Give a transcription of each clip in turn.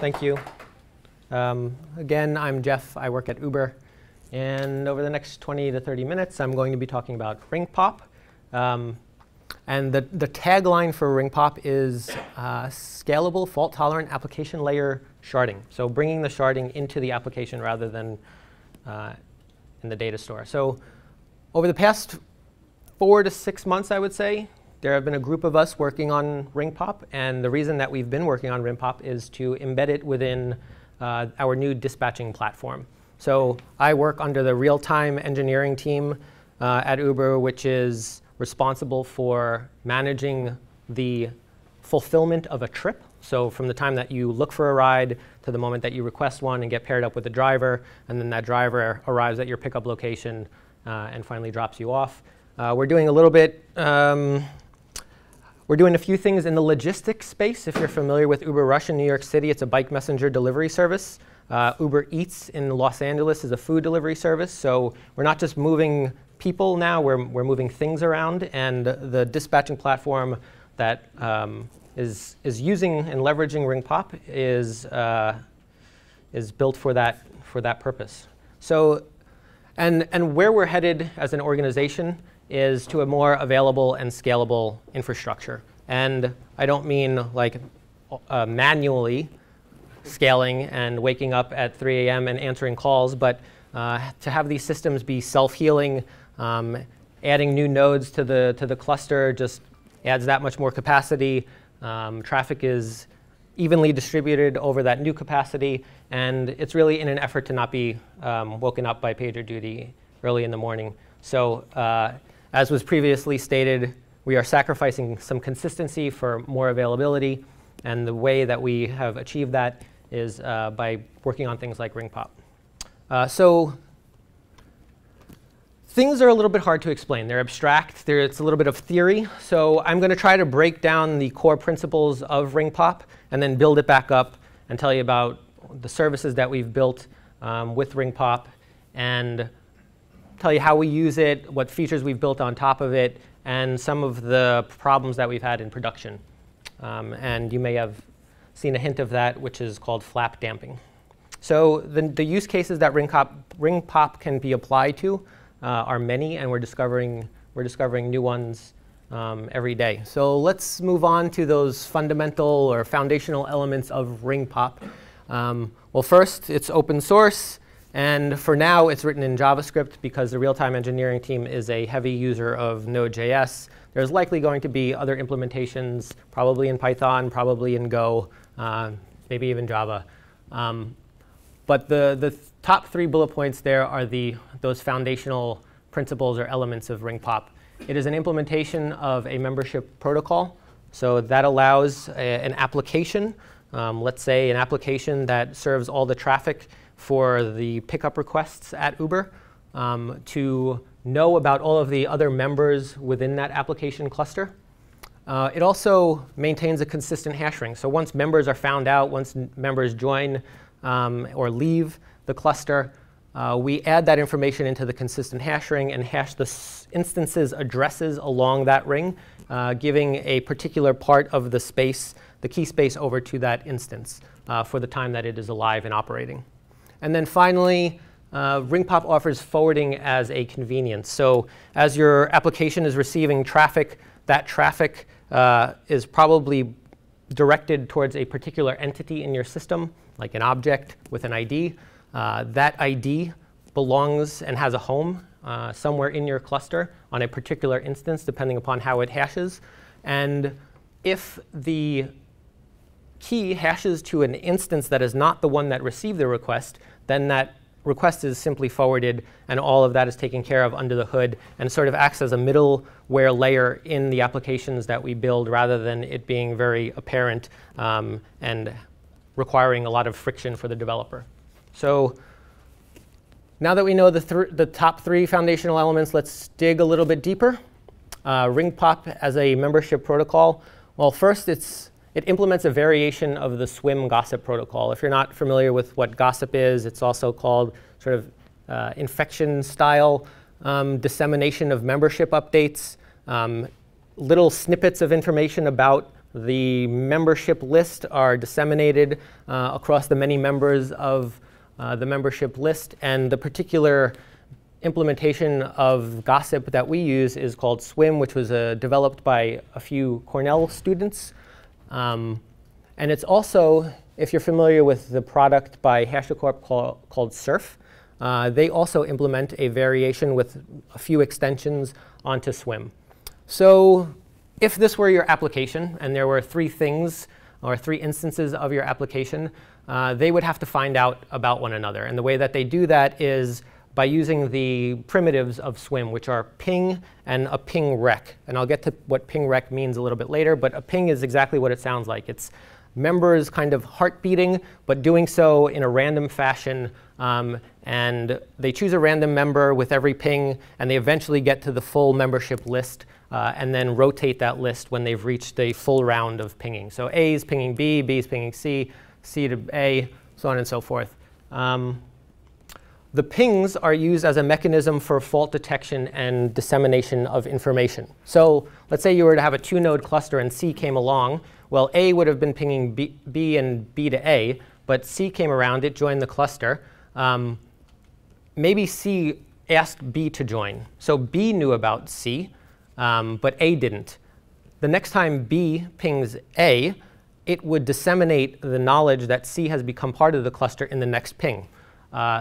Thank you. Again, I'm Jeff. I work at Uber. And over the next 20 to 30 minutes, I'm going to be talking about RingPop. And the tagline for RingPop is scalable, fault-tolerant application layer sharding. So bringing the sharding into the application rather than in the data store. So over the past 4 to 6 months, I would say, there have been a group of us working on RingPop. And the reason that we've been working on RingPop is to embed it within our new dispatching platform. So I work under the real-time engineering team at Uber, which is responsible for managing the fulfillment of a trip. So from the time that you look for a ride to the moment that you request one and get paired up with a driver, and then that driver arrives at your pickup location and finally drops you off. We're doing a little bit, we're doing a few things in the logistics space. If you're familiar with Uber Rush in New York City, it's a bike messenger delivery service. Uber Eats in Los Angeles is a food delivery service. So we're not just moving people now, we're moving things around. And the dispatching platform that is using and leveraging RingPop is built for that purpose. So and where we're headed as an organization is to a more available and scalable infrastructure. And I don't mean like manually scaling and waking up at 3 a.m. and answering calls, but to have these systems be self-healing, adding new nodes to the cluster just adds that much more capacity. Traffic is evenly distributed over that new capacity, and it's really in an effort to not be woken up by pager duty early in the morning. So as was previously stated, we are sacrificing some consistency for more availability. And the way that we have achieved that is by working on things like RingPop. So things are a little bit hard to explain. They're abstract. It's a little bit of theory. So I'm going to try to break down the core principles of RingPop and then build it back up and tell you about the services that we've built with RingPop and tell you how we use it, what features we've built on top of it, and some of the problems that we've had in production. And you may have seen a hint of that, which is called flap damping. So the use cases that RingPop can be applied to are many, and we're discovering new ones every day. So let's move on to those fundamental or foundational elements of RingPop. Well, first, it's open source. And for now, it's written in JavaScript because the real-time engineering team is a heavy user of Node.js. There's likely going to be other implementations, probably in Python, probably in Go, maybe even Java. But the top three bullet points there are those foundational principles or elements of RingPop. It is an implementation of a membership protocol. So that allows an application, let's say an application that serves all the traffic for the pickup requests at Uber, to know about all of the other members within that application cluster. It also maintains a consistent hashing. So once members are found out, once members join or leave the cluster, we add that information into the consistent hash ring and hash the instances addresses along that ring, giving a particular part of the space, the key space, over to that instance for the time that it is alive and operating. And then finally, RingPop offers forwarding as a convenience. So as your application is receiving traffic, that traffic is probably directed towards a particular entity in your system, like an object with an ID. That ID belongs and has a home somewhere in your cluster on a particular instance, depending upon how it hashes. And if the key hashes to an instance that is not the one that received the request, then that request is simply forwarded, and all of that is taken care of under the hood and sort of acts as a middleware layer in the applications that we build rather than it being very apparent and requiring a lot of friction for the developer. So now that we know the top three foundational elements, let's dig a little bit deeper. RingPop as a membership protocol. Well, first, it implements a variation of the SWIM gossip protocol. If you're not familiar with what gossip is, it's also called sort of infection-style dissemination of membership updates, little snippets of information about The membership list are disseminated across the many members of the membership list. And the particular implementation of gossip that we use is called SWIM, which was developed by a few Cornell students. And it's also, if you're familiar with the product by HashiCorp called Serf, they also implement a variation with a few extensions onto SWIM. So if this were your application and there were three things or three instances of your application, they would have to find out about one another. And the way that they do that is by using the primitives of SWIM, which are ping and a ping rec. And I'll get to what ping rec means a little bit later. But a ping is exactly what it sounds like. It's members kind of heart beating, but doing so in a random fashion. And they choose a random member with every ping, and they eventually get to the full membership list, and then rotate that list when they've reached the full round of pinging. So A is pinging B, B is pinging C, C to A, so on and so forth. The pings are used as a mechanism for fault detection and dissemination of information. So let's say you were to have a two-node cluster and C came along. Well, A would have been pinging B and B to A, but C came around. It joined the cluster. Maybe C asked B to join. So B knew about C, but A didn't. The next time B pings A, it would disseminate the knowledge that C has become part of the cluster in the next ping.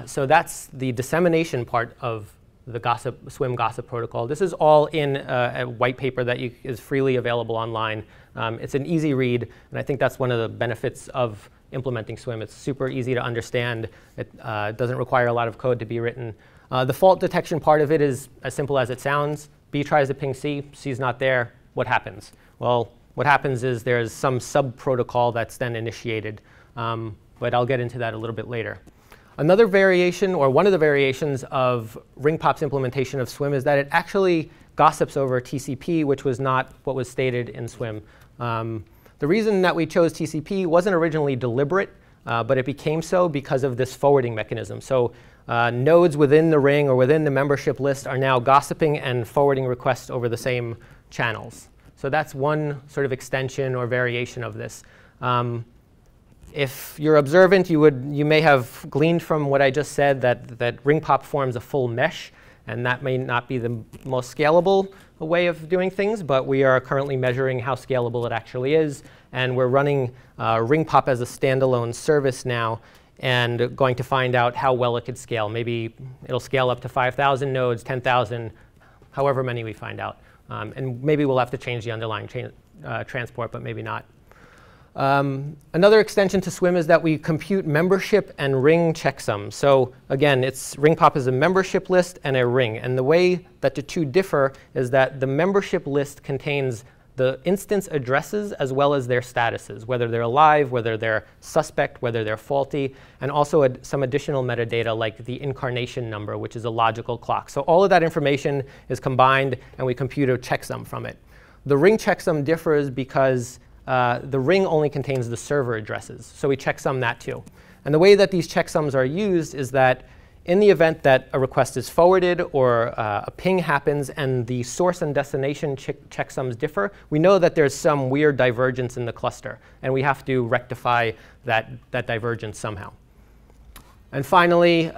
So that's the dissemination part of the SWIM gossip protocol. This is all in a white paper that is freely available online. It's an easy read, and I think that's one of the benefits of implementing SWIM. It's super easy to understand. It doesn't require a lot of code to be written. The fault detection part of it is as simple as it sounds. B tries to ping C. C's not there. What happens? Well, what happens is there's some sub-protocol that's then initiated. But I'll get into that a little bit later. Another variation, or one of the variations of RingPop's implementation of SWIM is that it actually gossips over TCP, which was not what was stated in SWIM. The reason that we chose TCP wasn't originally deliberate, but it became so because of this forwarding mechanism. So nodes within the ring or within the membership list are now gossiping and forwarding requests over the same channels. So that's one sort of extension or variation of this. If you're observant, you may have gleaned from what I just said that RingPop forms a full mesh. And that may not be the most scalable way of doing things, but we are currently measuring how scalable it actually is. And we're running RingPop as a standalone service now and going to find out how well it could scale. Maybe it'll scale up to 5,000 nodes, 10,000, however many we find out. And maybe we'll have to change the underlying transport, but maybe not. Another extension to SWIM is that we compute membership and ring checksums. So again, RingPop is a membership list and a ring. And the way that the two differ is that the membership list contains the instance addresses as well as their statuses, whether they're alive, whether they're suspect, whether they're faulty, and also some additional metadata like the incarnation number, which is a logical clock. So all of that information is combined, and we compute a checksum from it. The ring checksum differs because the ring only contains the server addresses. So we checksum that too. And the way that these checksums are used is that in the event that a request is forwarded or a ping happens and the source and destination checksums differ, we know that there's some weird divergence in the cluster. And we have to rectify that divergence somehow. And finally,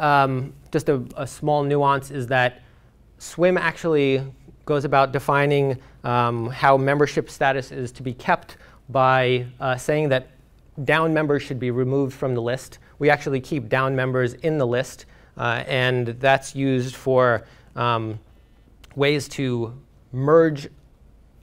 just a small nuance is that SWIM actually goes about defining how membership status is to be kept by saying that down members should be removed from the list. We actually keep down members in the list. And that's used for ways to merge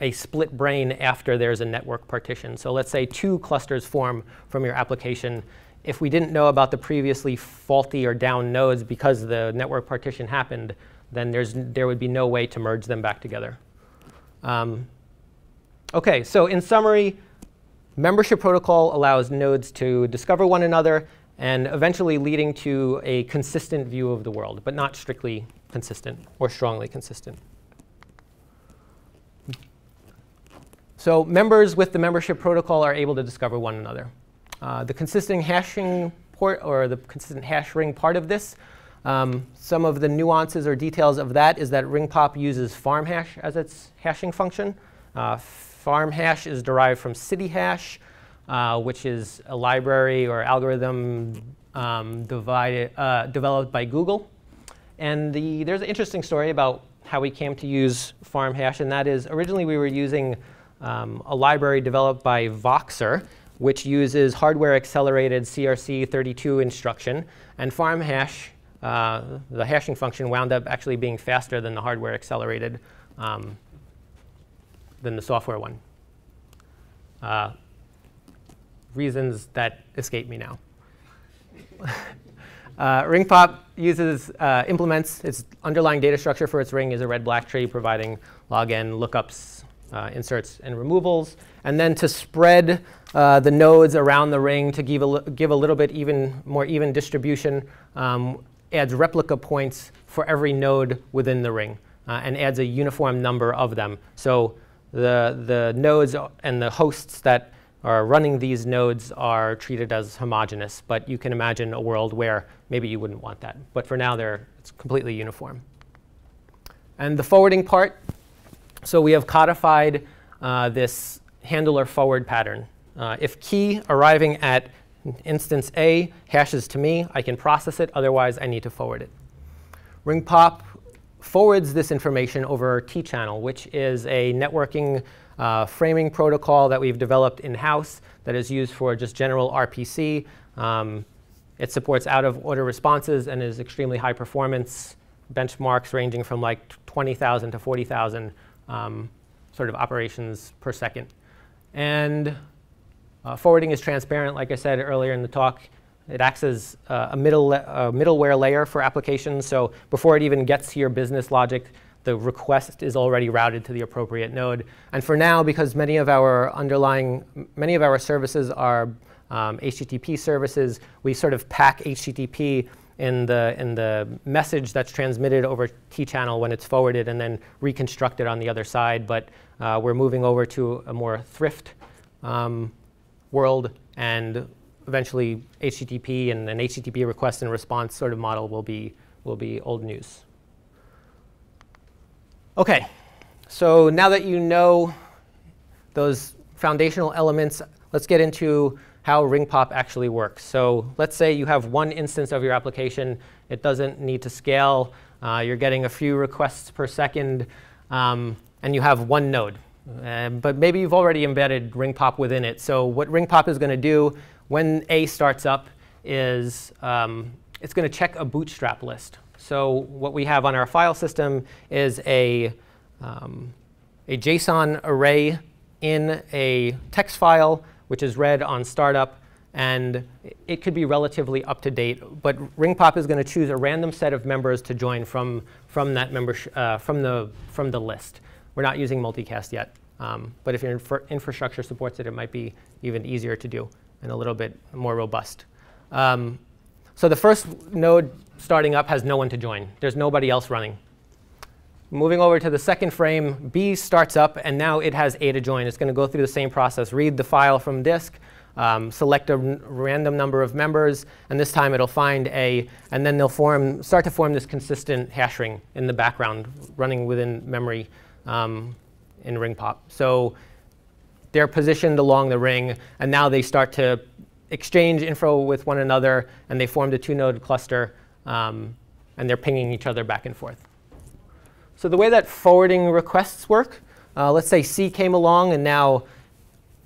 a split brain after there's a network partition. So let's say two clusters form from your application. If we didn't know about the previously faulty or down nodes because the network partition happened, then there would be no way to merge them back together. OK, so in summary, membership protocol allows nodes to discover one another and eventually leading to a consistent view of the world, but not strictly consistent or strongly consistent. So members with the membership protocol are able to discover one another. The consistent hashing port or the consistent hash ring part of this, some of the nuances or details of that is that RingPop uses FarmHash as its hashing function. FarmHash is derived from CityHash, which is a library or algorithm developed by Google. And there's an interesting story about how we came to use FarmHash, and that is originally we were using a library developed by Voxer, which uses hardware-accelerated CRC32 instruction. And FarmHash, the hashing function, wound up actually being faster than the hardware-accelerated, than the software one. Reasons that escape me now. RingPop implements its underlying data structure for its ring is a red-black tree, providing login, lookups, inserts, and removals. And then to spread the nodes around the ring to give a little bit more even distribution, adds replica points for every node within the ring, and adds a uniform number of them. So the nodes and the hosts that are running these nodes are treated as homogeneous, but you can imagine a world where maybe you wouldn't want that. But for now, it's completely uniform. And the forwarding part, so we have codified this handler forward pattern. If key arriving at instance A hashes to me, I can process it. Otherwise, I need to forward it. RingPop forwards this information over T-channel, which is a networking framing protocol that we've developed in-house that is used for just general RPC. It supports out-of-order responses and is extremely high performance, benchmarks ranging from like 20,000 to 40,000 sort of operations per second. And forwarding is transparent, like I said earlier in the talk. It acts as a middleware layer for applications. So before it even gets to your business logic, the request is already routed to the appropriate node. And for now, because many of our services are HTTP services, we sort of pack HTTP in the message that's transmitted over T-channel when it's forwarded and then reconstructed on the other side. But we're moving over to a more Thrift world, and eventually HTTP and an HTTP request and response sort of model will be old news. OK, so now that you know those foundational elements, let's get into how RingPop actually works. So let's say you have one instance of your application. It doesn't need to scale. You're getting a few requests per second, and you have one node. But maybe you've already embedded RingPop within it. So what RingPop is going to do when A starts up is it's going to check a bootstrap list. So what we have on our file system is a JSON array in a text file, which is read on startup. And it could be relatively up to date. But RingPop is going to choose a random set of members to join from the list. We're not using multicast yet. But if your infrastructure supports it, it might be even easier to do and a little bit more robust. So the first node starting up has no one to join. There's nobody else running. Moving over to the second frame, B starts up, and now it has A to join. It's going to go through the same process. Read the file from disk, select a random number of members, and this time it'll find A. And then they'll start to form this consistent hash ring in the background, running within memory in RingPop. So they're positioned along the ring, and now they start to exchange info with one another, and they formed a two-node cluster. And they're pinging each other back and forth. So the way that forwarding requests work, let's say C came along, and now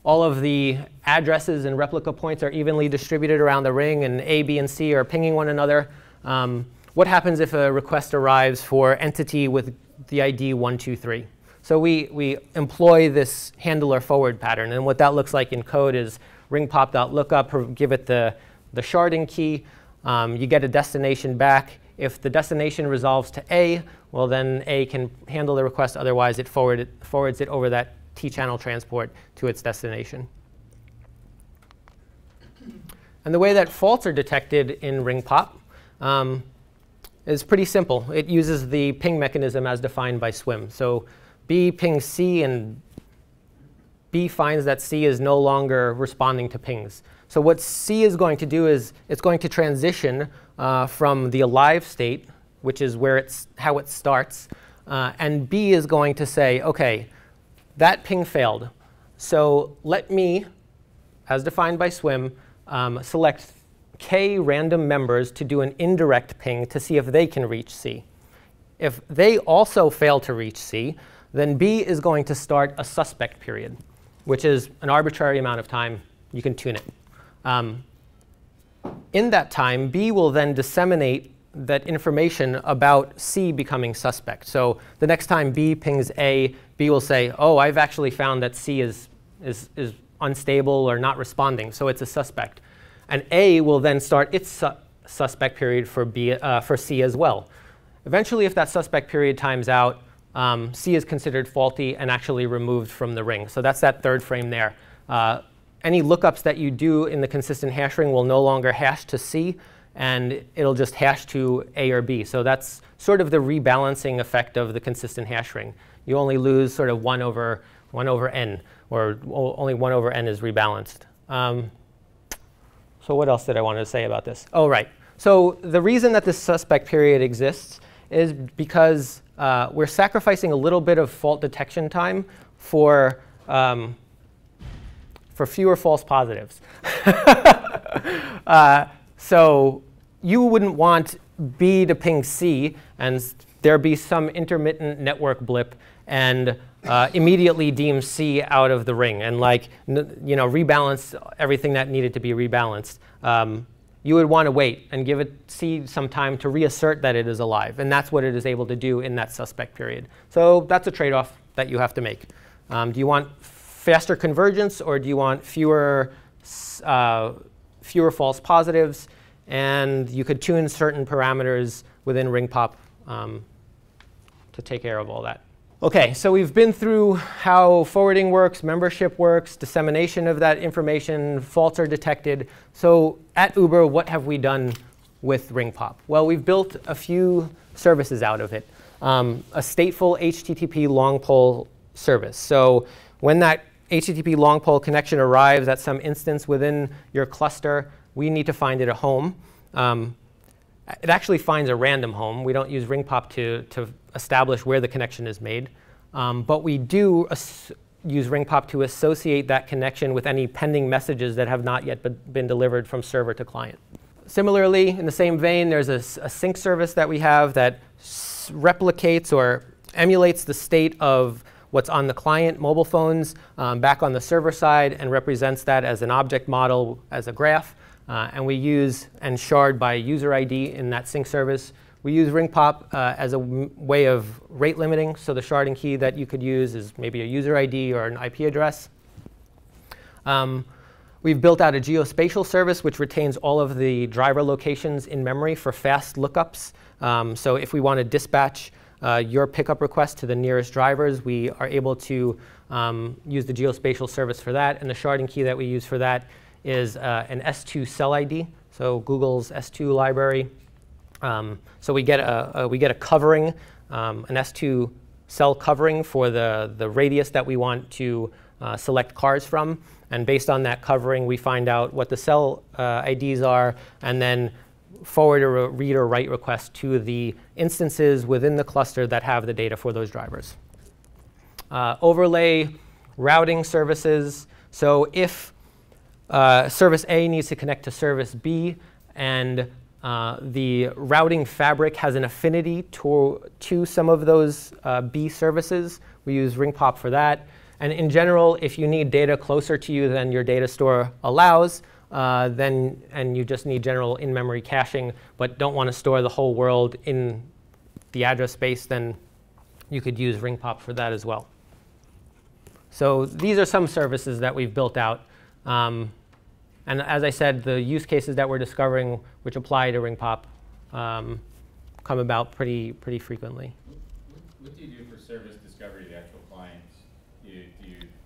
all of the addresses and replica points are evenly distributed around the ring, and A, B, and C are pinging one another. What happens if a request arrives for entity with the ID 123? So we employ this handler forward pattern. And what that looks like in code is ringpop.lookup, give it the sharding key. You get a destination back. If the destination resolves to A, well, then A can handle the request. Otherwise, it forwards it over that T-channel transport to its destination. And the way that faults are detected in RingPop is pretty simple. It uses the ping mechanism as defined by SWIM. So B pings C, and B finds that C is no longer responding to pings. So what C is going to do is it's going to transition from the alive state, which is where how it starts. And B is going to say, OK, that ping failed. So let me, as defined by SWIM, select k random members to do an indirect ping to see if they can reach C. If they also fail to reach C, then B is going to start a suspect period, which is an arbitrary amount of time. You can tune it. In that time, B will then disseminate that information about C becoming suspect. So the next time B pings A, B will say, oh, I've actually found that C is unstable or not responding, so it's a suspect. And A will then start its suspect period for C as well. Eventually, if that suspect period times out, C is considered faulty and actually removed from the ring. So that's that third frame there. Any lookups that you do in the consistent hash ring will no longer hash to C, and it'll just hash to A or B. So that's sort of the rebalancing effect of the consistent hash ring. You only lose sort of 1 over n, or only 1 over n is rebalanced. So what else did I want to say about this? Oh, right. So the reason that this suspect period exists is because we're sacrificing a little bit of fault detection time for fewer false positives. So you wouldn't want B to ping C and there be some intermittent network blip and immediately deem C out of the ring and, like, you know, rebalance everything that needed to be rebalanced. You would want to wait and give it C some time to reassert that it is alive, and that's what it is able to do in that suspect period. So that's a trade-off that you have to make. Do you want faster convergence, or do you want fewer false positives? And you could tune certain parameters within RingPop to take care of all that. OK, so we've been through how forwarding works, membership works, dissemination of that information, faults are detected. So at Uber, what have we done with RingPop? Well, we've built a few services out of it, a stateful HTTP long poll service. So when that HTTP long poll connection arrives at some instance within your cluster, we need to find it a home. It actually finds a random home. We don't use RingPop to establish where the connection is made. But we do use RingPop to associate that connection with any pending messages that have not yet been delivered from server to client. Similarly, in the same vein, there's a sync service that we have that replicates or emulates the state of what's on the client mobile phones back on the server side and represents that as an object model, as a graph. And we use and shard by user ID in that sync service. We use RingPop as a way of rate limiting. So the sharding key that you could use is maybe a user ID or an IP address. We've built out a geospatial service, which retains all of the driver locations in memory for fast lookups. So if we want to dispatch your pickup request to the nearest drivers, we are able to use the geospatial service for that. And the sharding key that we use for that is an S2 cell ID, so Google's S2 library. So we get a covering, an S2 cell covering for the radius that we want to select cars from. And based on that covering, we find out what the cell IDs are, and then forward a read or write request to the instances within the cluster that have the data for those drivers. Overlay routing services. So if service A needs to connect to service B, and the routing fabric has an affinity to some of those B services, we use RingPop for that. And in general, if you need data closer to you than your data store allows, and you just need general in-memory caching but don't want to store the whole world in the address space, then you could use RingPop for that as well. So these are some services that we've built out. And as I said, the use cases that we're discovering which apply to RingPop come about pretty frequently. What do you do for service discovery to the actual clients? Do you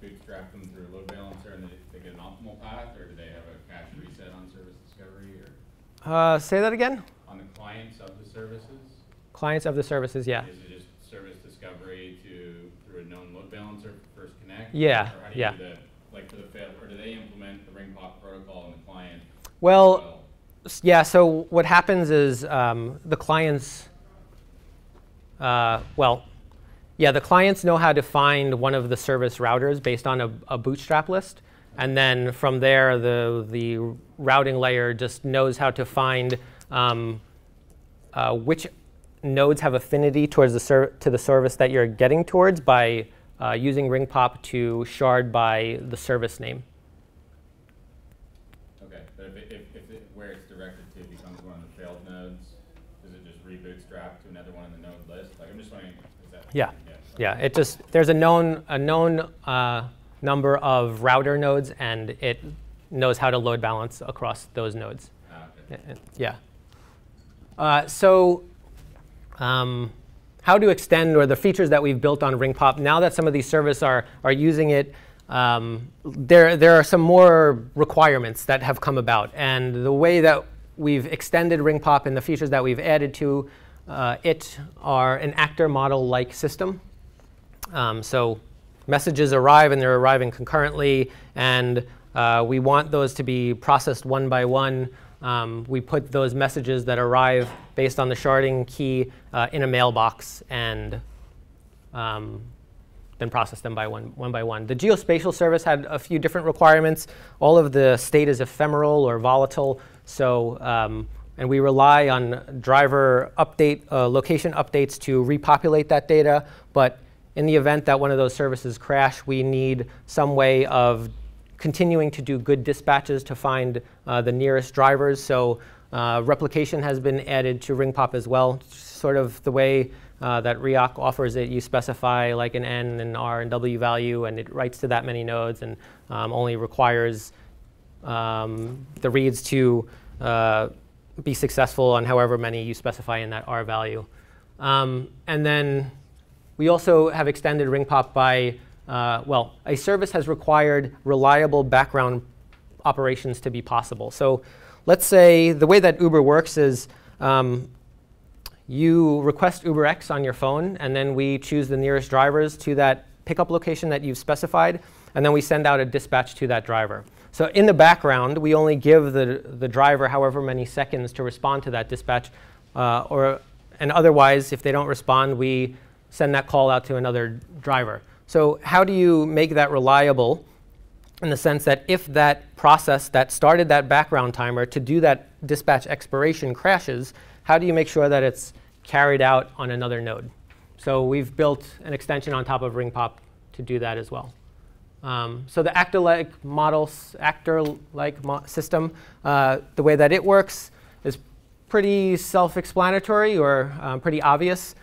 bootstrap them through a load balancer and they get an optimal path, or do they have a cache reset on service discovery? Or say that again? On the clients of the services? Clients of the services, yeah. Is it just service discovery through a known load balancer for first connect? Yeah, or how do you do that? Like for the fail, or do they implement the RingPop protocol in the client? Well, yeah, so what happens is the clients, well, Yeah, the clients know how to find one of the service routers based on a bootstrap list. And then from there, the routing layer just knows how to find which nodes have affinity towards to the service that you're getting towards by using RingPop to shard by the service name. OK, but if it, where it's directed to becomes one of the failed nodes, does it just rebootstrap to another one in the node list? Like, I'm just wondering, is that? Yeah. Yeah, it just, there's a known number of router nodes, and it knows how to load balance across those nodes. Ah, okay. Yeah. So how to extend, or the features that we've built on RingPop, now that some of these services are using it, there are some more requirements that have come about. And the way that we've extended RingPop and the features that we've added to it are an actor model-like system. So messages arrive, and they're arriving concurrently. And we want those to be processed one by one. We put those messages that arrive based on the sharding key in a mailbox and then process them one by one. The geospatial service had a few different requirements. All of the state is ephemeral or volatile. So and we rely on driver update location updates to repopulate that data. But in the event that one of those services crash, we need some way of continuing to do good dispatches to find the nearest drivers. So replication has been added to RingPop as well, sort of the way that Riak offers it. You specify like an N and R and W value, and it writes to that many nodes and only requires the reads to be successful on however many you specify in that R value. And then we also have extended RingPop by, well, a service has required reliable background operations to be possible. So let's say the way that Uber works is you request UberX on your phone, and then we choose the nearest drivers to that pickup location that you've specified, and then we send out a dispatch to that driver. So in the background, we only give the driver however many seconds to respond to that dispatch. And otherwise, if they don't respond, we send that call out to another driver. So how do you make that reliable in the sense that if that process that started that background timer to do that dispatch expiration crashes, how do you make sure that it's carried out on another node? So we've built an extension on top of RingPop to do that as well. So the actor-like system, the way that it works is pretty self-explanatory or pretty obvious.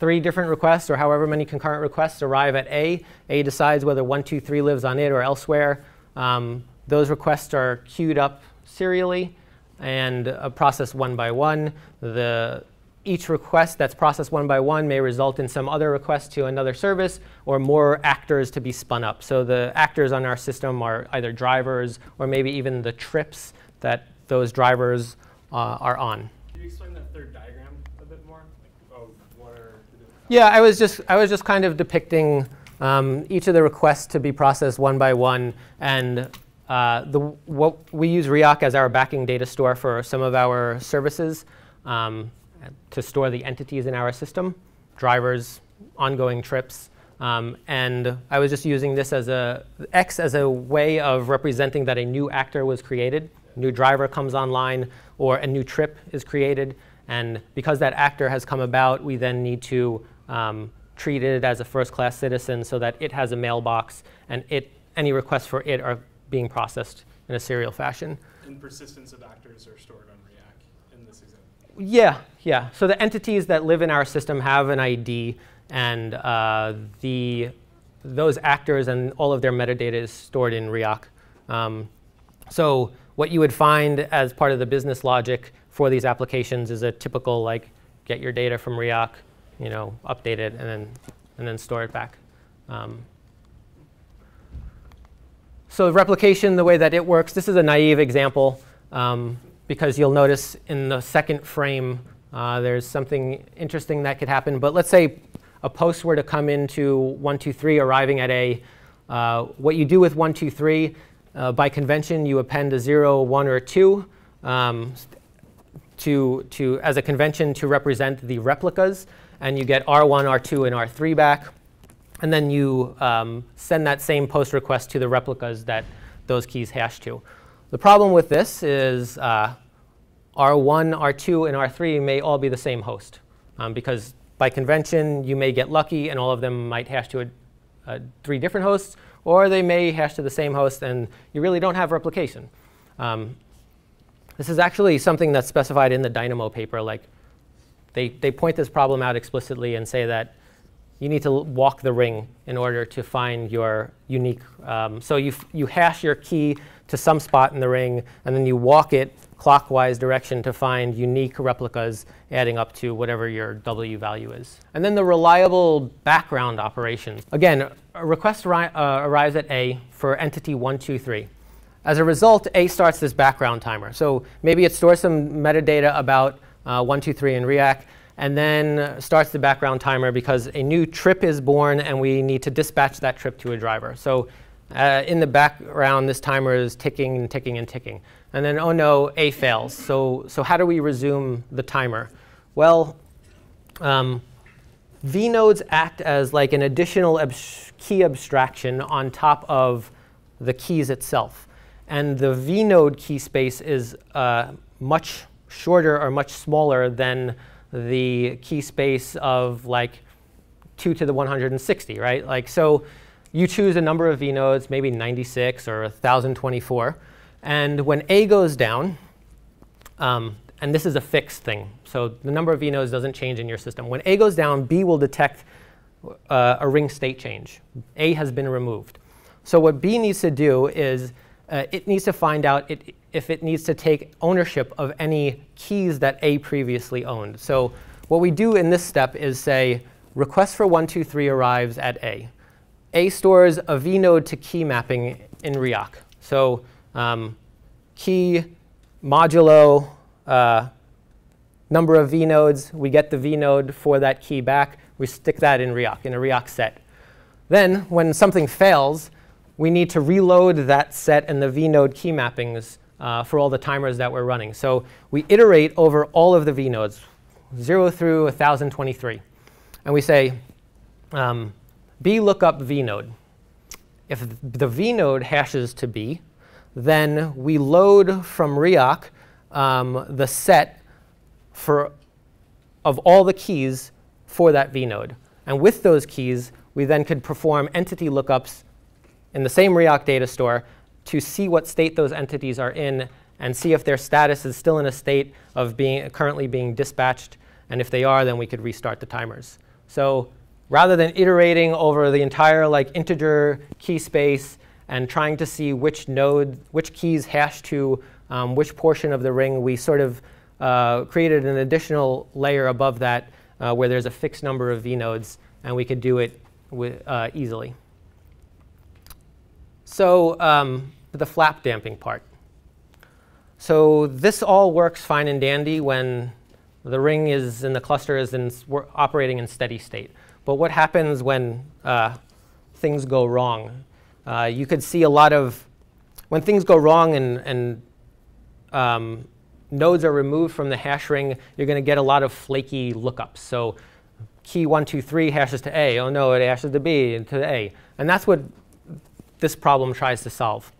3 different requests, or however many concurrent requests, arrive at A. A decides whether 1, 2, 3 lives on it or elsewhere. Those requests are queued up serially and processed one by one. Each request that's processed one by one may result in some other request to another service or more actors to be spun up. So the actors on our system are either drivers or maybe even the trips that those drivers are on. Can you explain that third diagram? Yeah, I was just kind of depicting each of the requests to be processed one by one, and what we use Riak as our backing data store for some of our services to store the entities in our system, drivers, ongoing trips, and I was just using this as a way of representing that a new actor was created, new driver comes online, or a new trip is created, and because that actor has come about, we then need to treat it as a first-class citizen so that it has a mailbox, and any requests for it are being processed in a serial fashion. And persistence of actors are stored on Riak in this example. Yeah, yeah. So the entities that live in our system have an ID, and those actors and all of their metadata is stored in Riak. So what you would find as part of the business logic for these applications is a typical like get your data from Riak, update it, and then store it back. So replication, the way that it works, this is a naive example because you'll notice in the second frame there's something interesting that could happen. But let's say a post were to come into 1, 2, 3, arriving at A. What you do with 1, 2, 3, by convention, you append a 0, 1, or 2. As a convention to represent the replicas. and you get R1, R2, and R3 back. And then you send that same post request to the replicas that those keys hash to. The problem with this is R1, R2, and R3 may all be the same host. Because by convention, you may get lucky, and all of them might hash to three different hosts, or they may hash to the same host, and you really don't have replication. This is actually something that's specified in the Dynamo paper. Like, they point this problem out explicitly and say that you need to walk the ring in order to find your unique. So you hash your key to some spot in the ring, and then you walk it clockwise direction to find unique replicas adding up to whatever your W value is. And then the reliable background operations. Again, a request arrives at A for entity 123. As a result, A starts this background timer. So maybe it stores some metadata about 123 in Riak, and then starts the background timer because a new trip is born, and we need to dispatch that trip to a driver. So in the background, this timer is ticking and ticking and ticking. And then, oh no, A fails. So how do we resume the timer? Well, vnodes act as like an additional key abstraction on top of the keys itself. And the vnode key space is much shorter or much smaller than the key space of like 2 to the 160, right? Like, so you choose a number of vnodes, maybe 96 or 1,024. And when A goes down, and this is a fixed thing, so the number of vnodes doesn't change in your system. When A goes down, B will detect a ring state change. A has been removed. So what B needs to do is it needs to find out if it needs to take ownership of any keys that A previously owned. So what we do in this step is say, request for 123 arrives at A. A stores a vnode to key mapping in Riak. So key modulo number of vnodes, we get the vnode for that key back. We stick that in Riak, in a Riak set. Then when something fails, we need to reload that set and the vnode key mappings for all the timers that we're running. So we iterate over all of the vnodes, 0 through 1,023. And we say, B lookup vnode. If the vnode hashes to B, then we load from Riak the set of all the keys for that vnode. And with those keys, we then could perform entity lookups in the same Riak data store to see what state those entities are in and see if their status is still in a state of currently being dispatched. And if they are, then we could restart the timers. So rather than iterating over the entire like integer key space and trying to see which keys hash to which portion of the ring, we sort of created an additional layer above that where there's a fixed number of vnodes, and we could do it easily. So the flap damping part. So this all works fine and dandy when the ring is in the cluster is operating in steady state. But what happens when things go wrong? You could see a lot of when things go wrong and nodes are removed from the hash ring, you're going to get a lot of flaky lookups. So key 123 hashes to A. Oh no, it hashes to B and to A. And that's what this problem tries to solve.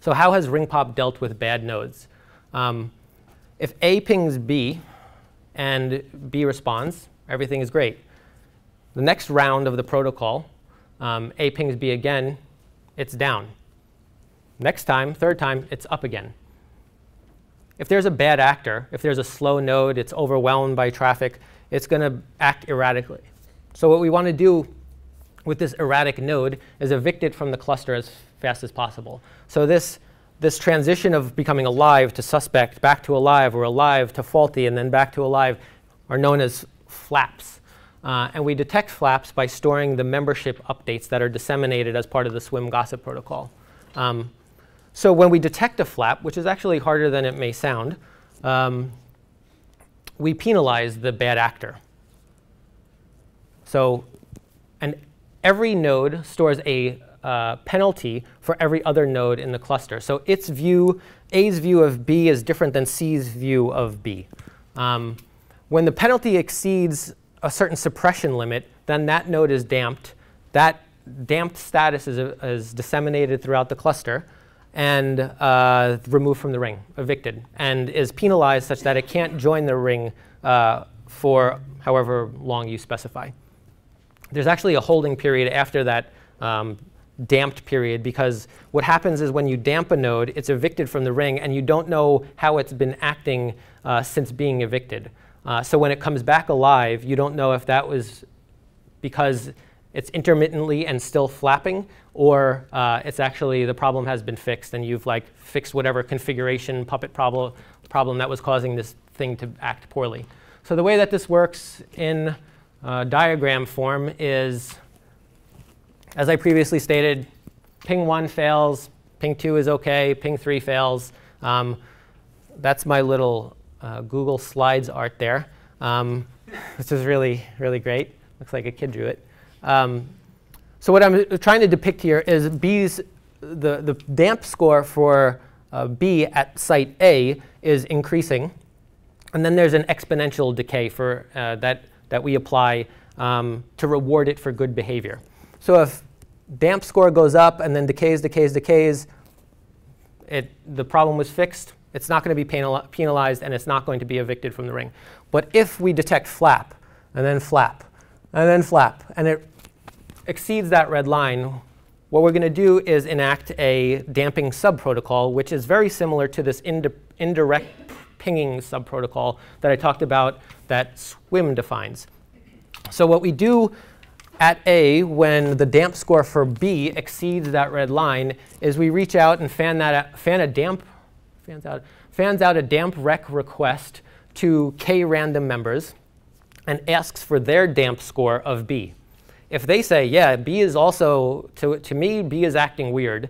So how has RingPop dealt with bad nodes? If A pings B and B responds, everything is great. The next round of the protocol, A pings B again, it's down. Next time, third time, it's up again. If there's a bad actor, if there's a slow node, it's overwhelmed by traffic, it's going to act erratically. So what we want to do with this erratic node is evict it from the cluster as fast as possible. So this transition of becoming alive to suspect, back to alive, or alive to faulty, and then back to alive are known as flaps. And we detect flaps by storing the membership updates that are disseminated as part of the SWIM gossip protocol. So when we detect a flap, which is actually harder than it may sound, we penalize the bad actor. So every node stores a penalty for every other node in the cluster. So its view, A's view of B, is different than C's view of B. When the penalty exceeds a certain suppression limit, then that node is damped. That damped status is disseminated throughout the cluster and removed from the ring, evicted, and is penalized such that it can't join the ring for however long you specify. There's actually a holding period after that damped period, because what happens is when you damp a node, it's evicted from the ring, and you don't know how it's been acting since being evicted. So when it comes back alive, you don't know if that was because it's intermittently and still flapping, or it's actually the problem has been fixed, and you've like fixed whatever configuration puppet problem that was causing this thing to act poorly. So the way that this works in diagram form is, as I previously stated, ping 1 fails, ping 2 is OK, ping 3 fails. That's my little Google Slides art there. This is really, really great. Looks like a kid drew it. So what I'm trying to depict here is B's, the damp score for B at site A is increasing. And then there's an exponential decay for that we apply to reward it for good behavior. So if damp score goes up and then decays, decays, decays, the problem was fixed. It's not going to be penalized, and it's not going to be evicted from the ring. But if we detect flap, and then flap, and then flap, and it exceeds that red line, what we're going to do is enact a damping subprotocol, which is very similar to this indirect pinging subprototol that I talked about that SWIM defines. So what we do at A, when the damp score for B exceeds that red line, is we reach out and fans out a damp rec request to k random members and asks for their damp score of B. If they say, yeah, B is also, to me, B is acting weird,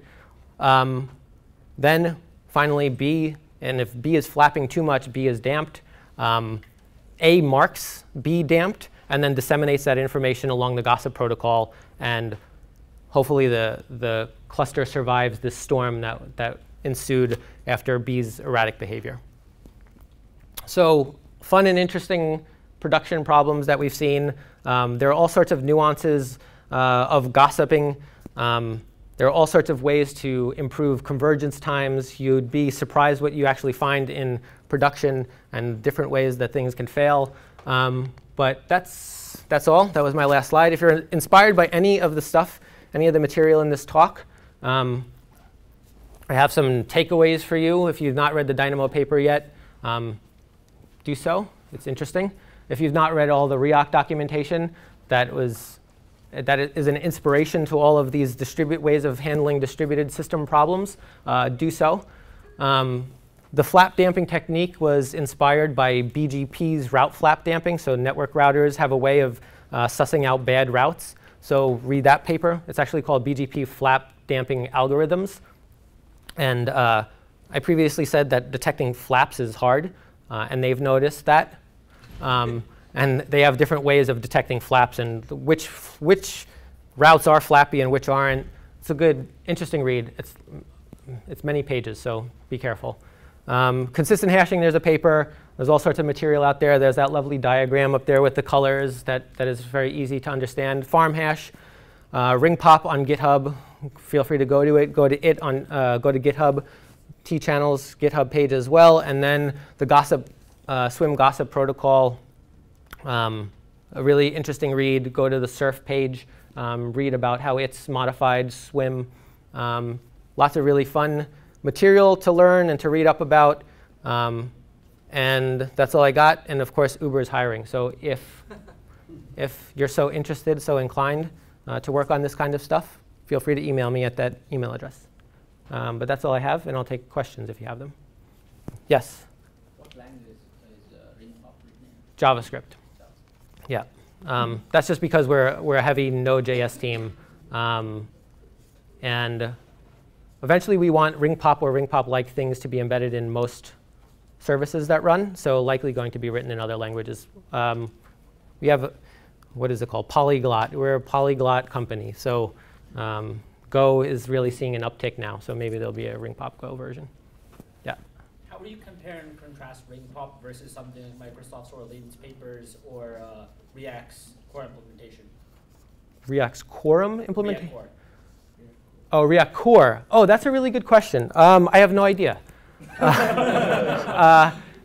then finally B, and if B is flapping too much, B is damped. A marks B damped, and then disseminates that information along the gossip protocol. And hopefully the cluster survives this storm that ensued after B's erratic behavior. So fun and interesting production problems that we've seen. There are all sorts of nuances of gossiping. There are all sorts of ways to improve convergence times. You'd be surprised what you actually find in production and different ways that things can fail. But that's all. That was my last slide. If you're inspired by any of the stuff, any of the material in this talk, I have some takeaways for you. If you've not read the Dynamo paper yet, do so. It's interesting. If you've not read all the Riak documentation, that is an inspiration to all of these ways of handling distributed system problems, do so. The flap damping technique was inspired by BGP's route flap damping. So network routers have a way of sussing out bad routes. So read that paper. It's actually called BGP Flap Damping Algorithms. And I previously said that detecting flaps is hard, and they've noticed that. And they have different ways of detecting flaps and which routes are flappy and which aren't. It's a good, interesting read. It's many pages, so be careful. Consistent hashing, there's a paper. There's all sorts of material out there. There's that lovely diagram up there with the colors that is very easy to understand. FarmHash, RingPop on GitHub. Feel free to go to it. Go to GitHub. T-channel's GitHub page as well. And then the SWIM gossip protocol. A really interesting read. Go to the Serf page, read about how it's modified SWIM. Lots of really fun material to learn and to read up about. And that's all I got. And of course, Uber is hiring. So if you're so interested, so inclined to work on this kind of stuff, feel free to email me at that email address. But that's all I have. And I'll take questions if you have them. Yes? What language is RingPop written in? JavaScript. Yeah, that's just because we're a heavy Node.js team, and eventually we want RingPop or RingPop-like things to be embedded in most services that run. So likely going to be written in other languages. We have what is it called? Polyglot. We're a polyglot company, so Go is really seeing an uptick now. So maybe there'll be a RingPop Go version. Yeah. How would you compare and contrast RingPop versus something like Microsoft's Orleans papers or Riak's core implementation? Riak's core implementation? Riak core. Oh, Riak core. Oh, that's a really good question. I have no idea.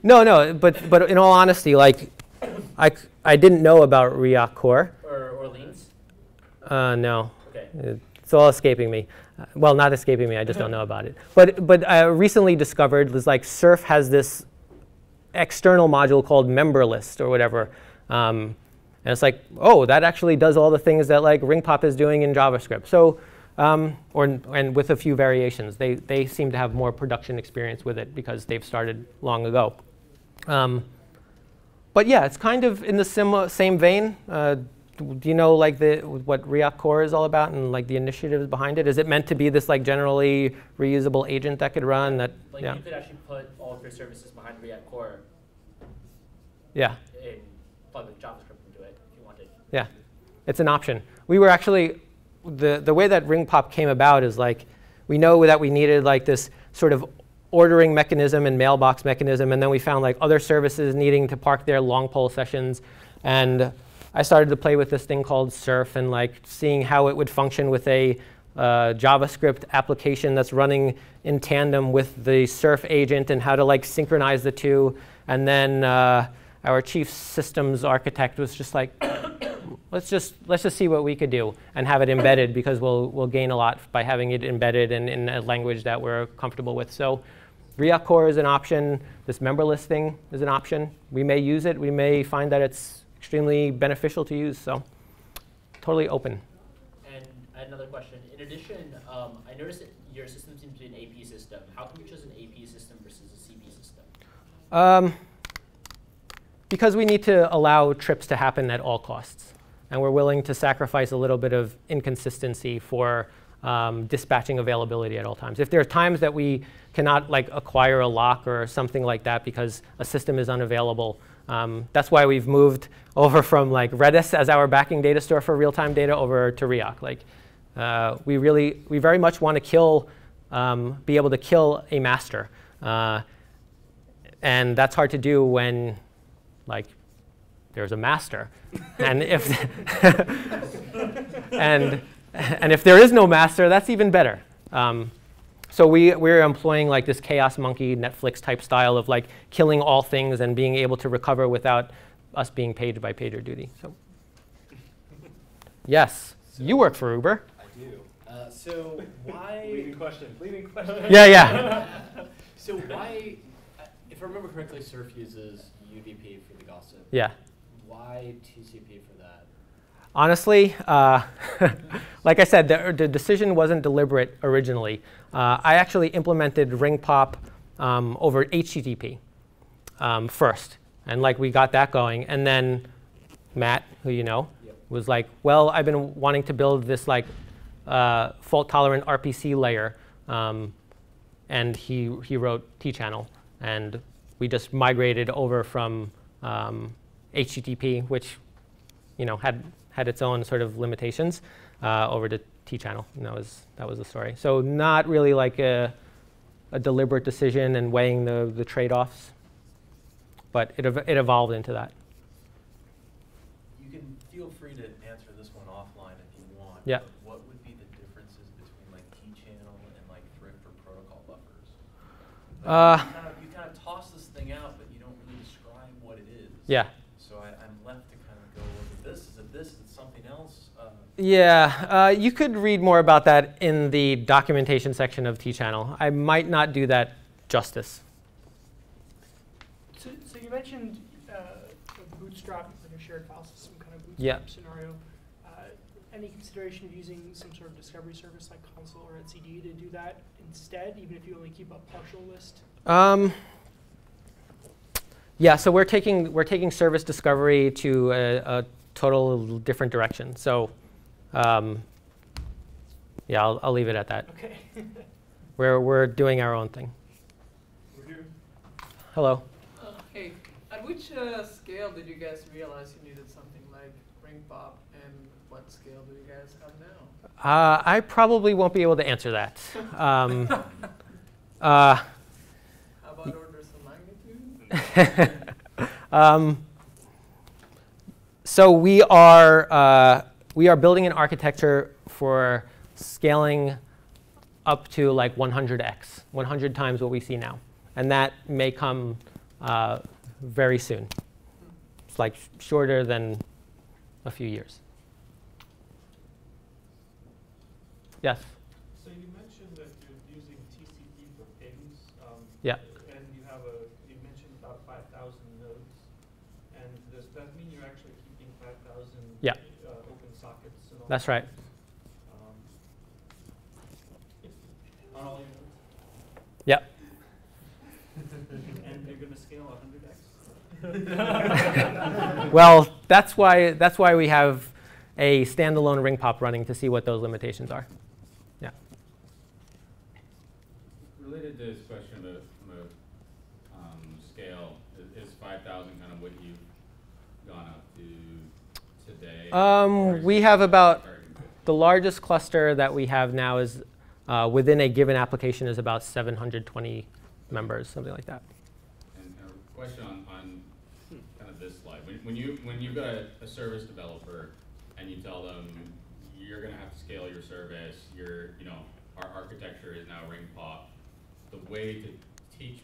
No, but in all honesty, like I didn't know about Riak core. Or Orleans? No. Okay. It's all escaping me. Well, not escaping me. I just don't know about it. But I recently discovered was like Serf has this external module called Memberlist or whatever, and it's like, oh, that actually does all the things that like RingPop is doing in JavaScript. So, and with a few variations, they seem to have more production experience with it because they've started long ago. But yeah, it's kind of in the same vein. Do you know like what Riak core is all about and like the initiatives behind it? Is it meant to be this like generally reusable agent that could run that? Like yeah. You could actually put all of your services behind Riak core. Yeah. And plug the JavaScript into it if you wanted. Yeah, it's an option. We were actually the way that RingPop came about is like we know that we needed like this sort of ordering mechanism and mailbox mechanism, and then we found like other services needing to park their long poll sessions and. I started to play with this thing called Serf and like seeing how it would function with a JavaScript application that's running in tandem with the Serf agent and how to like synchronize the two. And then our chief systems architect was just like, let's just see what we could do and have it embedded because we'll gain a lot by having it embedded in a language that we're comfortable with. So Riak core is an option. This memberless thing is an option. We may use it. We may find that it's extremely beneficial to use, so totally open. And I had another question. In addition, I noticed that your system seems to be an AP system. How can you choose an AP system versus a CB system? Because we need to allow trips to happen at all costs. And we're willing to sacrifice a little bit of inconsistency for dispatching availability at all times. If there are times that we cannot like acquire a lock or something like that because a system is unavailable, that's why we've moved over from like Redis as our backing data store for real-time data over to Riak. Like, we very much want to be able to kill a master, and that's hard to do when, like, there's a master, and if there is no master, that's even better. So we're employing like this chaos monkey Netflix type style of like killing all things and being able to recover without us being paged by pager duty. So, yes, so you work for Uber. I do. So why? Leading question. Yeah. So why, if I remember correctly, Surf uses UDP for the gossip. Yeah. Why TCP for that? Honestly, like I said, the decision wasn't deliberate originally. I actually implemented RingPop over HTTP first, and like we got that going. And then Matt, who you know, yep. was like, "Well, I've been wanting to build this like fault-tolerant RPC layer," and he wrote T-channel, and we just migrated over from HTTP, which you know had its own sort of limitations over to T-channel, and that was the story. So not really like a deliberate decision and weighing the trade-offs, but it evolved into that. You can feel free to answer this one offline if you want. Yeah. But what would be the differences between like T-channel and like Thrift or protocol buffers? Like you kind of toss this thing out, but you don't really describe what it is. Yeah. So I'm left to kind of go over this. Is it this? Is it something else? Yeah, you could read more about that in the documentation section of T-Channel. I might not do that justice. So you mentioned bootstrap in a shared file system, kind of bootstrap yeah. scenario. Any consideration of using some sort of discovery service like Consul or etcd to do that instead, even if you only keep a partial list? Yeah, so we're taking service discovery to a total different direction. So. Yeah, I'll leave it at that. Okay. We're doing our own thing. We're here. Hello. Hey, at which scale did you guys realize you needed something like RingPop, and what scale do you guys have now? I probably won't be able to answer that. How about order size? So we are building an architecture for scaling up to like 100x, 100 times what we see now. And that may come very soon. It's like shorter than a few years. Yes? So you mentioned that you're using TCP for pings. Yeah. And you have a, you mentioned about 5,000 nodes. And does that mean you're actually keeping 5,000 yeah. Open sockets? And all that's right. Yeah. And they're going to scale 100x. Well, that's why we have a standalone RingPop running to see what those limitations are. Yeah. Related to this question about scale, is 5,000 kind of what you've gone up to today? We have about the largest cluster that we have now is within a given application is about 720 members, something like that. And a question on kind of this slide. When you've got a service developer and you tell them you're going to have to scale your service, our architecture is now RingPop, the way to teach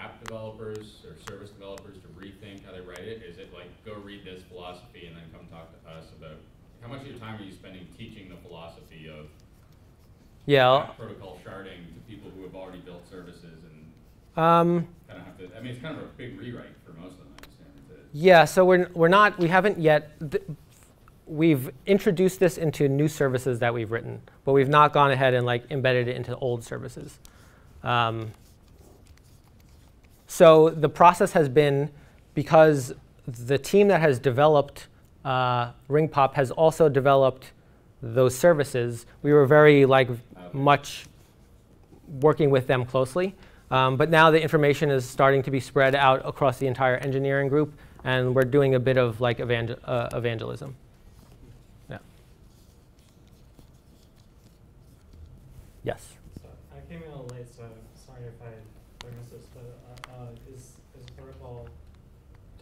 app developers or service developers to rethink how they write it, is it like go read this philosophy and then come talk to us about how much of your time are you spending teaching the philosophy of yeah. protocol sharding to people who have already built services and kind of have to, I mean, it's kind of a big rewrite for most of them, I understand. Yeah, so we haven't yet, we've introduced this into new services that we've written, but we've not gone ahead and like embedded it into old services. So the process has been, because the team that has developed RingPop has also developed those services, we were very like much working with them closely. But now the information is starting to be spread out across the entire engineering group, and we're doing a bit of like evangelism. Yeah. Yes? So I came in a little late, so sorry if I missed this, but is protocol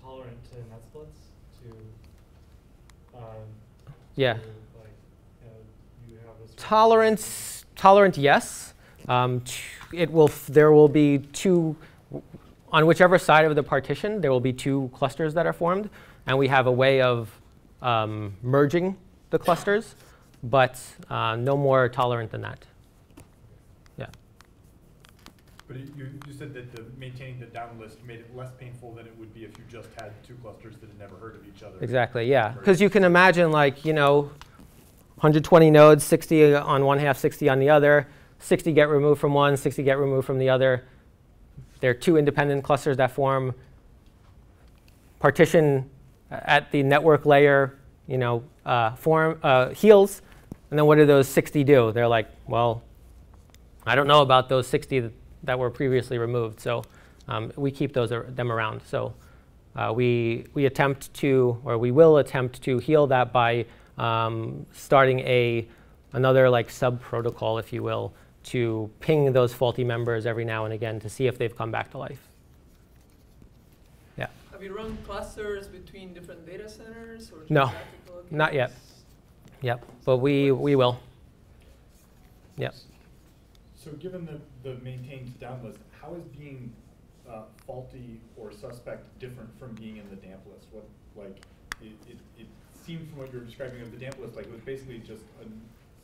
tolerant to net splits? Yeah. Tolerant, yes. There will be two, on whichever side of the partition, there will be two clusters that are formed. And we have a way of merging the clusters, but no more tolerant than that. Yeah. But you said that maintaining the down list made it less painful than it would be if you just had two clusters that had never heard of each other. Exactly, yeah. Because you can imagine, like, 120 nodes, 60 on one half, 60 on the other. 60 get removed from one, 60 get removed from the other. There are two independent clusters that form. Partition at the network layer, heals. And then what do those 60 do? They're like, well, I don't know about those 60 that were previously removed. So we keep them around. So we will attempt to heal that by starting another like sub protocol, if you will, to ping those faulty members every now and again to see if they've come back to life. Yeah. Have you run clusters between different data centers? Or no, not yet. Yep, but we will. Yep. So given the maintained down list, how is being faulty or suspect different from being in the damp list? What like it seemed from what you were describing of the damp list, like it was basically just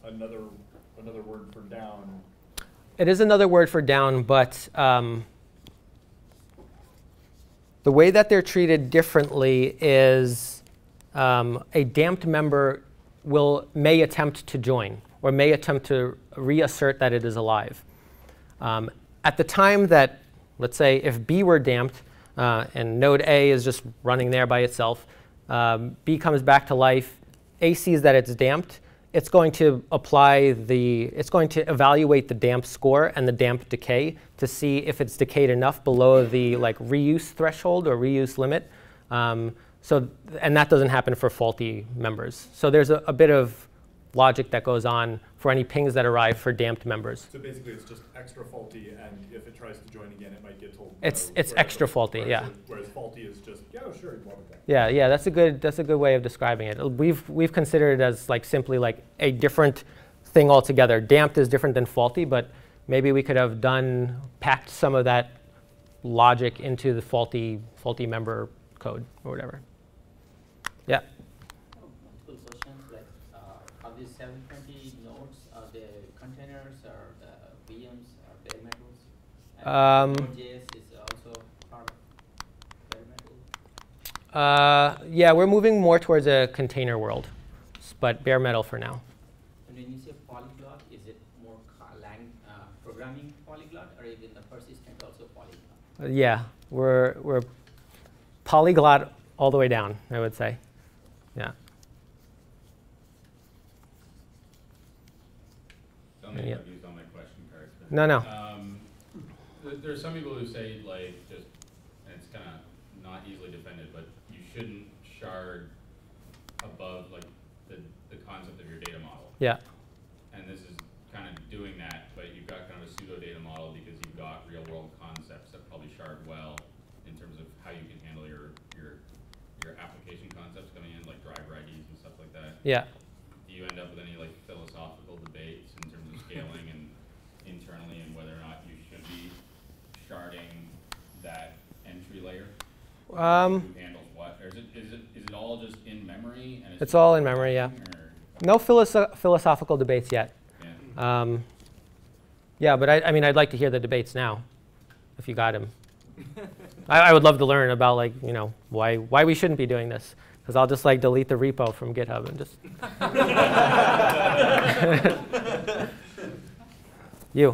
another word for down. It is another word for down, but the way that they're treated differently is a damped member may attempt to join or may attempt to reassert that it is alive. At the time that, let's say, if B were damped and node A is just running there by itself, B comes back to life, A sees that it's damped, it's going to evaluate the damp score and the damp decay to see if it's decayed enough below the like reuse threshold or reuse limit. And that doesn't happen for faulty members. So there's a bit of logic that goes on for any pings that arrive for damped members. So basically, it's just extra faulty, and if it tries to join again, it might get told. It's extra faulty, yeah. Whereas faulty is just, yeah, sure, you want that. Yeah, yeah, that's a good way of describing it. We've considered it as like simply like a different thing altogether. Damped is different than faulty, but maybe we could have packed some of that logic into the faulty member code or whatever. Yeah. Are these 720 nodes, are they containers, or the VMs, or bare metals? Node.js is also part of bare metal? Yeah, we're moving more towards a container world, but bare metal for now. And when you say polyglot, is it more programming polyglot, or even the persistent also polyglot? Yeah, we're polyglot all the way down, I would say. Yeah. Yep. I've used all my question cards. No, no. There's some people who say, like, just, and it's kind of not easily defended, but you shouldn't shard above, like, the concept of your data model. Yeah. And this is kind of doing that, but you've got kind of a pseudo data model because you've got real world concepts that probably shard well in terms of how you can handle your application concepts coming in, like driver IDs and stuff like that. Yeah. Do you end up with any, like, philosophical debates in terms of scaling and internally, and whether or not you should be sharding that entry layer? Who handles what? Or is it all just in memory? And it's all in memory, yeah. No philosophical debates yet. Yeah, yeah, but I mean, I'd like to hear the debates now, if you got them. I would love to learn about, like, you know, why we shouldn't be doing this. Because I'll just like delete the repo from GitHub and just. You. Can you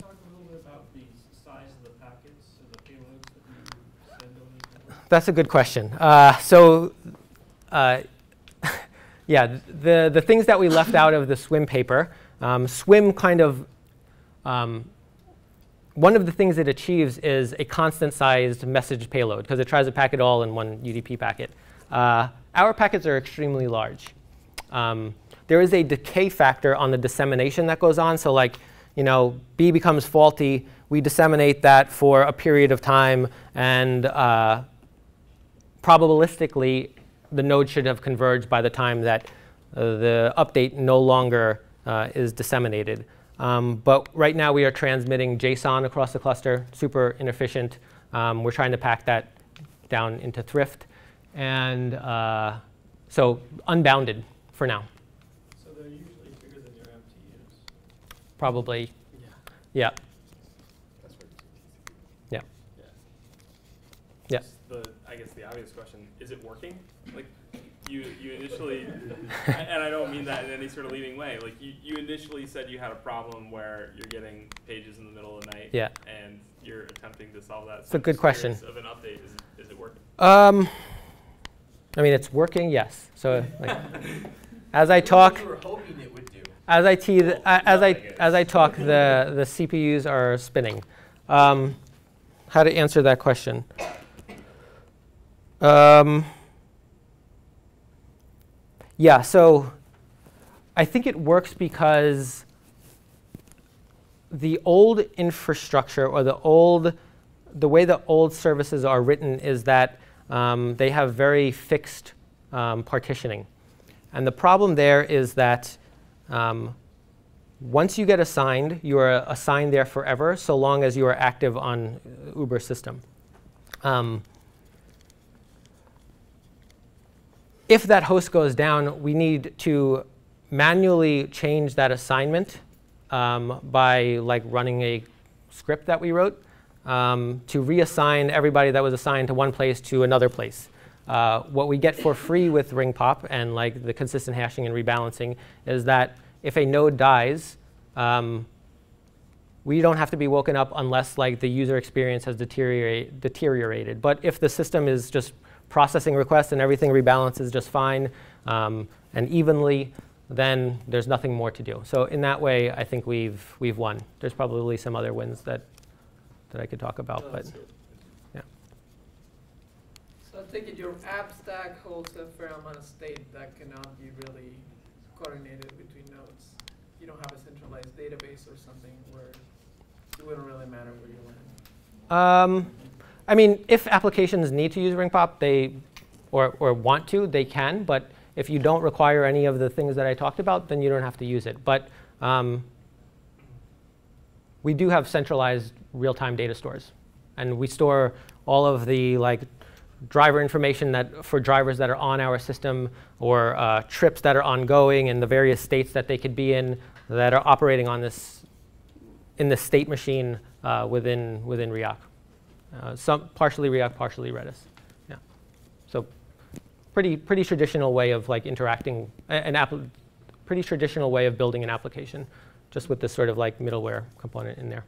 talk a little bit about the size of the packets and the payloads that you send over? That's a good question. Yeah, the things that we left out of the SWIM paper, SWIM kind of. One of the things it achieves is a constant-sized message payload, because it tries to pack it all in one UDP packet. Our packets are extremely large. There is a decay factor on the dissemination that goes on. So like, you know, B becomes faulty. We disseminate that for a period of time. And probabilistically, the node should have converged by the time that the update no longer is disseminated. But right now, we are transmitting JSON across the cluster, super inefficient. We're trying to pack that down into Thrift. And so unbounded for now. So they're usually bigger than your MTUs. Probably. Yeah. Yeah. That's where it's easy. Yeah. Yeah. Yeah. I guess the obvious question, is it working? Like you initially, and I don't mean that in any sort of leading way, like you initially said you had a problem where you're getting pages in the middle of the night. Yeah. And you're attempting to solve that. It's a good question. Of an update, is it working? I mean, it's working, yes. So like, as I talk, as I talk, the CPUs are spinning. How to answer that question? Yeah. So I think it works because the old infrastructure, or the way the old services are written, is that they have very fixed partitioning. And the problem there is that once you get assigned, you are assigned there forever, so long as you are active on Uber system. If that host goes down, we need to manually change that assignment by like running a script that we wrote. To reassign everybody that was assigned to one place to another place. What we get for free with RingPop and like the consistent hashing and rebalancing is that if a node dies, we don't have to be woken up unless like the user experience has deteriorated. But if the system is just processing requests and everything rebalances just fine and evenly, then there's nothing more to do. So in that way, I think we've won. There's probably some other wins that I could talk about, but yeah. So I think your app stack holds a fair amount of state that cannot be really coordinated between Linux or something where it wouldn't really matter where you land? I mean, if applications need to use RingPop, or want to, they can. But if you don't require any of the things that I talked about, then you don't have to use it. But we do have centralized real-time data stores, and we store all of the driver information for drivers that are on our system, or trips that are ongoing, and the various states that they could be in that are operating on this in the state machine within Riak. Some partially Riak, partially Redis. Yeah. So pretty traditional way of interacting pretty traditional way of building an application, just with this sort of middleware component in there.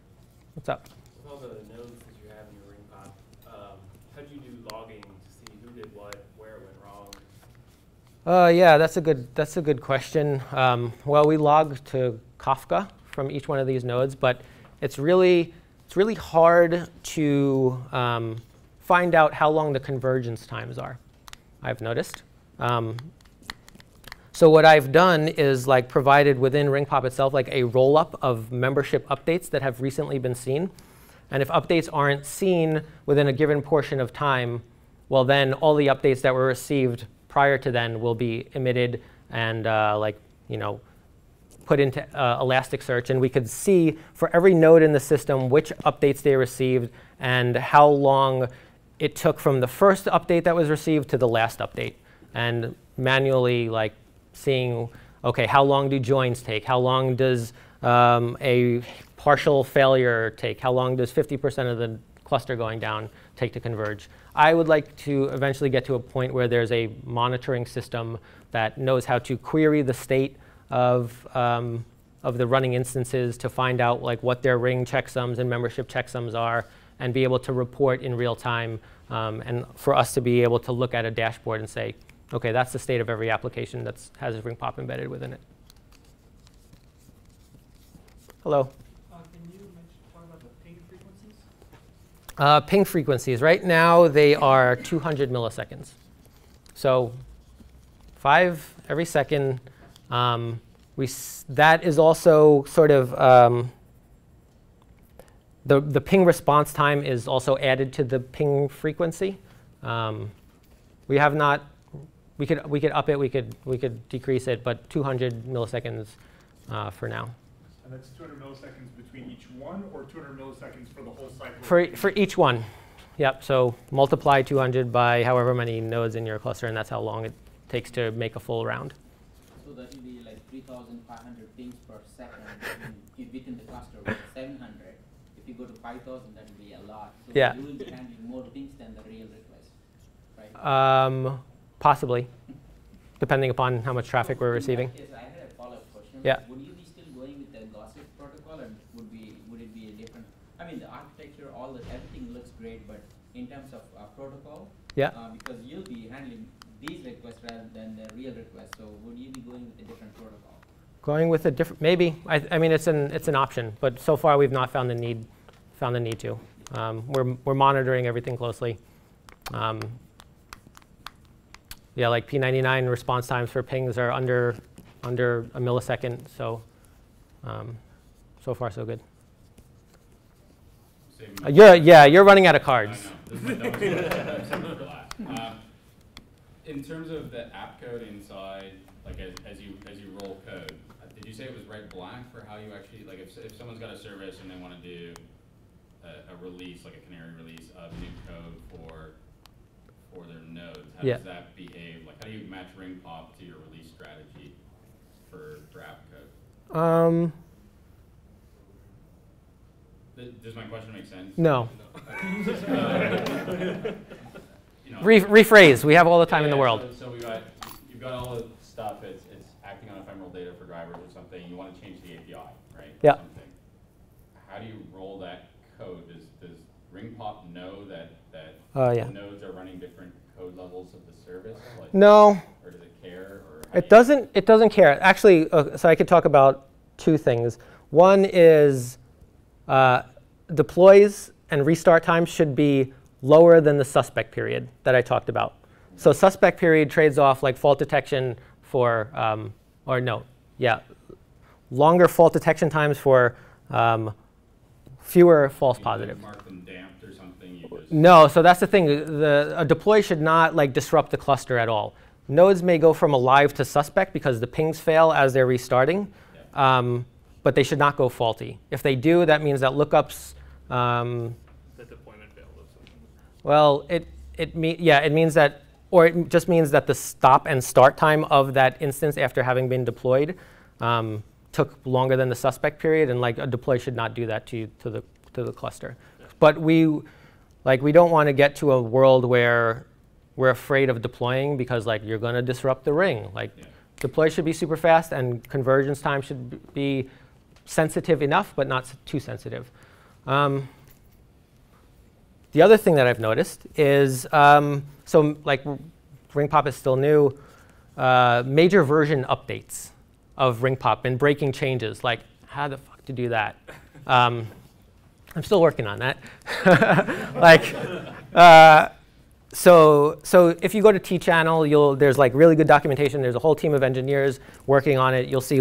What's up? With all the nodes that you have in your RingPop, how do you do logging to see who did what, where it went wrong? Yeah, that's a good question. Well, we log to Kafka from each one of these nodes, but it's really hard to find out how long the convergence times are, I've noticed. So what I've done is provided within RingPop itself a roll-up of membership updates that have recently been seen. And if updates aren't seen within a given portion of time, well, then all the updates that were received prior to then will be emitted and put into Elasticsearch, and we could see for every node in the system which updates they received and how long it took from the first update that was received to the last update, and manually seeing, okay, how long do joins take? How long does a partial failure take? How long does 50% of the cluster going down take to converge? I would like to eventually get to a point where there's a monitoring system that knows how to query the state of the running instances to find out what their ring checksums and membership checksums are, and be able to report in real time, and for us to be able to look at a dashboard and say, okay, that's the state of every application that has a RingPop embedded within it. Hello. Can you talk about the ping frequencies? Ping frequencies. Right now they are 200 milliseconds, so 5 every second. That is also sort of the ping response time is also added to the ping frequency. We have not. We could up it. We could decrease it, but 200 milliseconds for now. And that's 200 milliseconds between each one, or 200 milliseconds for the whole cycle. For each one, yep. So multiply 200 by however many nodes in your cluster, and that's how long it takes to make a full round. So that would be 3,500 pings per second within the cluster with 700. If you go to 5,000, that would be a lot. So yeah. You will be handling more pings than the real request, right? Possibly, depending upon how much traffic we're receiving. Yes, I had a follow-up question. Yeah. Would you be still going with the gossip protocol, and would it be a different? I mean, the architecture, everything looks great, but in terms of protocol, yeah, because you'll be handling these requests rather than the real requests. So would you be going with a different protocol? Going with a different, maybe. I mean, it's an option, but so far we've not found the need to. We're monitoring everything closely. Yeah, P99 response times for pings are under a millisecond. So so far so good. You're running out of cards. In terms of the app code inside, as you roll code, did you say it was red black for how you actually if someone's got a service and they want to do a release, a canary release of new code for their nodes, how does that behave? How do you match RingPop to your release strategy for app code? Does my question make sense? No. Rephrase. We have all the time in the world. So you've got all the stuff. It's acting on ephemeral data for drivers or something. You want to change the API, right? Yeah. How do you roll that code? Does RingPop know that nodes are running different code levels of the service? No. Or does it care? It doesn't care. Actually, so I could talk about two things. One is deploys and restart times should be lower than the suspect period that I talked about. So suspect period trades off fault detection for, or no, yeah. longer fault detection times for fewer false positives. No, so that's the thing. A deploy should not disrupt the cluster at all. Nodes may go from alive to suspect because the pings fail as they're restarting, yeah. But they should not go faulty. If they do, that means that lookups. The deployment failed or something. Well, it means that, or it just means that the stop and start time of that instance after having been deployed took longer than the suspect period, and a deploy should not do that to the cluster. Yeah. But we don't want to get to a world where we're afraid of deploying because you're going to disrupt the ring. Yeah. Deploy should be super fast, and convergence time should be sensitive enough, but not too sensitive. The other thing that I've noticed is, RingPop is still new. Major version updates of RingPop and breaking changes. How the fuck to do that? I'm still working on that. So if you go to T-channel, there's really good documentation. There's a whole team of engineers working on it. You'll see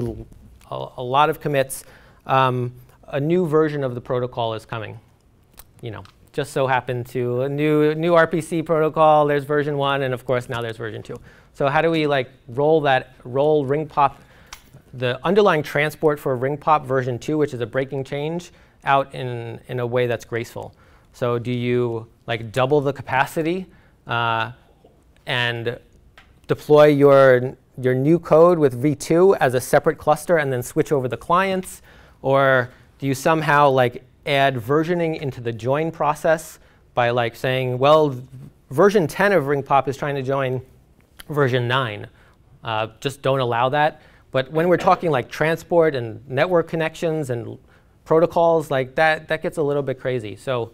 a lot of commits. A new version of the protocol is coming. Just so happened to a new RPC protocol. There's version 1, and of course now there's version 2. So how do we roll RingPop, the underlying transport for RingPop version 2, which is a breaking change, out in a way that's graceful? So do you double the capacity? And deploy your new code with v2 as a separate cluster and then switch over the clients? Or do you somehow add versioning into the join process by saying, well, version 10 of RingPop is trying to join version 9. Just don't allow that. But when we're talking transport and network connections and protocols, that gets a little bit crazy. So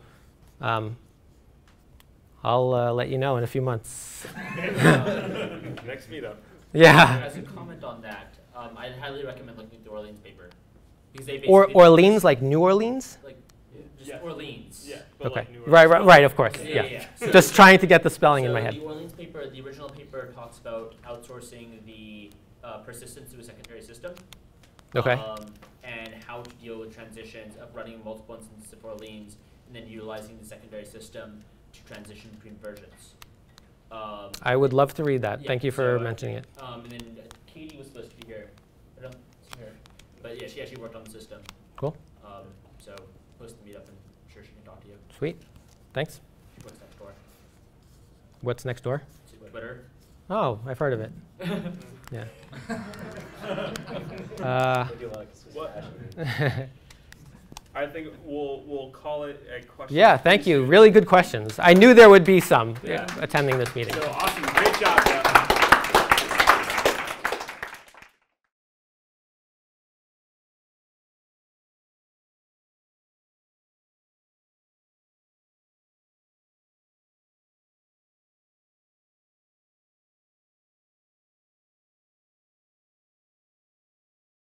I'll let you know in a few months. Next meetup. Yeah. As a comment on that, I'd highly recommend looking at the Orleans paper. Because they Orleans, New Orleans? Just yeah. Orleans. Yeah. But okay. New Orleans. Right, of course. Yeah. So just trying to get the spelling in my head. The Orleans paper, the original paper, talks about outsourcing the persistence to a secondary system. Okay. And how to deal with transitions of running multiple instances of Orleans and then utilizing the secondary system to transition between versions. I would love to read that. Yeah, thank you for mentioning it. And then Katie was supposed to be here. I don't know if it's her. But yeah, she actually worked on the system. Cool. So post the meetup, and I'm sure she can talk to you. Sweet. Thanks. What's next door? What's next door? Twitter. Oh, I've heard of it. Yeah. I think we'll call it a question. Yeah, thank you. Really good questions. I knew there would be some attending this meeting. So awesome. Great job, Jeff.